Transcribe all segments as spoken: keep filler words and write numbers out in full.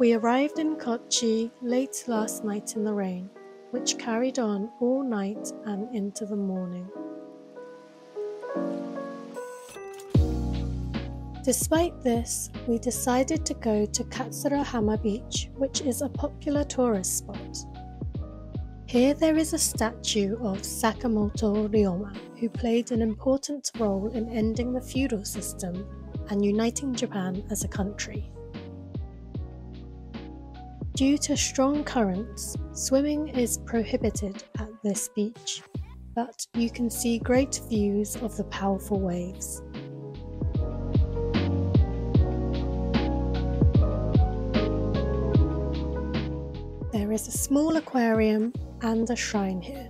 We arrived in Kochi late last night in the rain, which carried on all night and into the morning. Despite this, we decided to go to Katsurahama Beach, which is a popular tourist spot. Here there is a statue of Sakamoto Ryoma, who played an important role in ending the feudal system and uniting Japan as a country. Due to strong currents, swimming is prohibited at this beach, but you can see great views of the powerful waves. There is a small aquarium and a shrine here.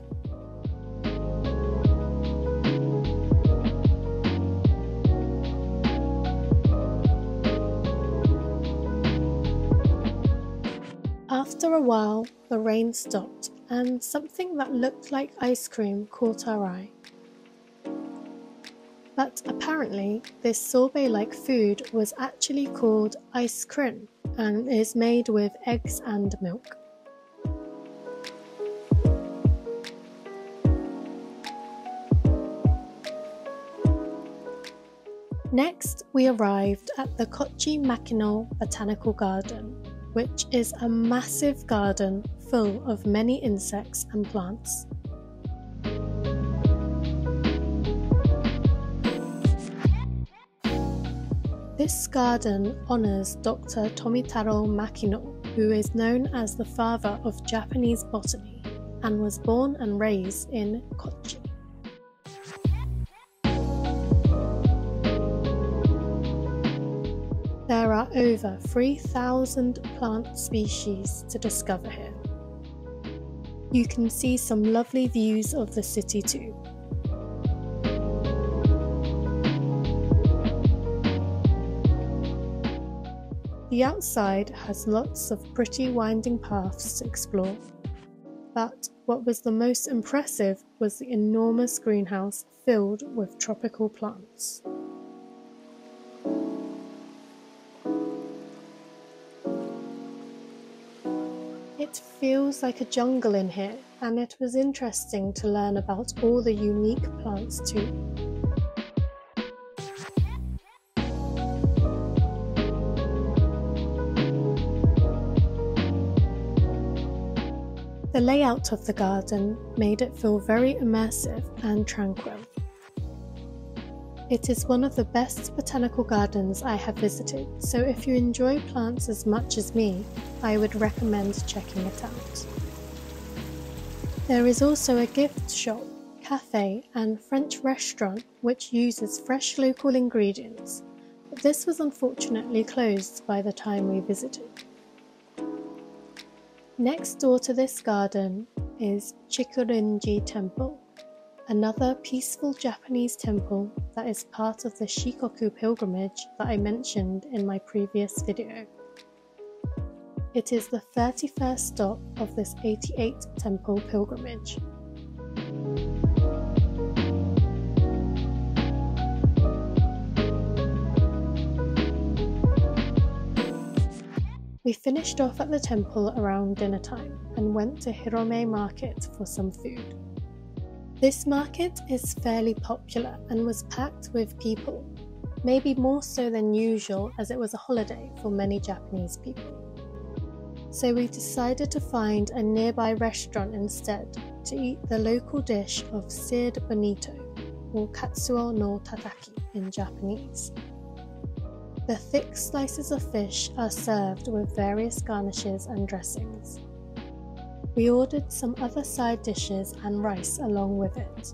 After a while, the rain stopped and something that looked like ice cream caught our eye. But apparently, this sorbet-like food was actually called ice cream and is made with eggs and milk. Next, we arrived at the Kochi Makino Botanical Garden, which is a massive garden full of many insects and plants. This garden honours Doctor Tomitaro Makino, who is known as the father of Japanese botany and was born and raised in Kochi. There are over three thousand plant species to discover here. You can see some lovely views of the city too. The outside has lots of pretty winding paths to explore, but what was the most impressive was the enormous greenhouse filled with tropical plants. It feels like a jungle in here, and it was interesting to learn about all the unique plants too. The layout of the garden made it feel very immersive and tranquil. It is one of the best botanical gardens I have visited, so if you enjoy plants as much as me, I would recommend checking it out. There is also a gift shop, cafe and French restaurant which uses fresh local ingredients, but this was unfortunately closed by the time we visited. Next door to this garden is Chikurinji Temple, another peaceful Japanese temple that is part of the Shikoku pilgrimage that I mentioned in my previous video. It is the thirty-first stop of this eighty-eight temple pilgrimage. We finished off at the temple around dinner time and went to Hirome market for some food. This market is fairly popular and was packed with people, maybe more so than usual as it was a holiday for many Japanese people. So we decided to find a nearby restaurant instead to eat the local dish of seared bonito, or katsuo no tataki in Japanese. The thick slices of fish are served with various garnishes and dressings. We ordered some other side dishes and rice along with it.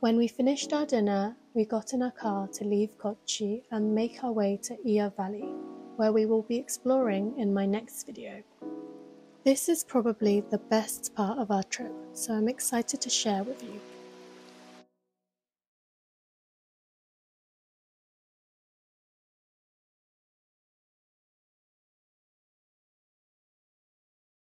When we finished our dinner, we got in our car to leave Kochi and make our way to Iya Valley, where we will be exploring in my next video. This is probably the best part of our trip, so I'm excited to share with you.